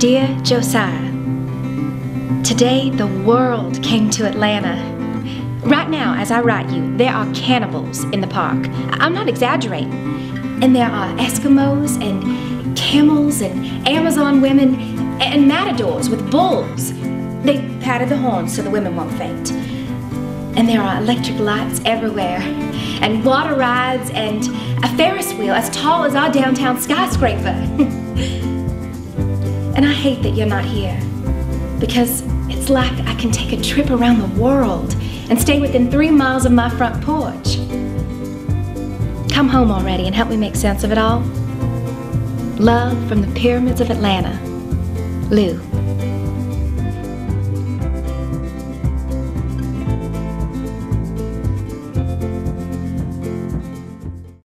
Dear Josiah, today the world came to Atlanta. Right now, as I write you, there are cannibals in the park. I'm not exaggerating. And there are Eskimos and camels and Amazon women and matadors with bulls. They patted the horns so the women won't faint. And there are electric lights everywhere and water rides and a Ferris wheel as tall as our downtown skyscraper. And I hate that you're not here, because it's like I can take a trip around the world and stay within 3 miles of my front porch. Come home already and help me make sense of it all. Love from the pyramids of Atlanta, Lou.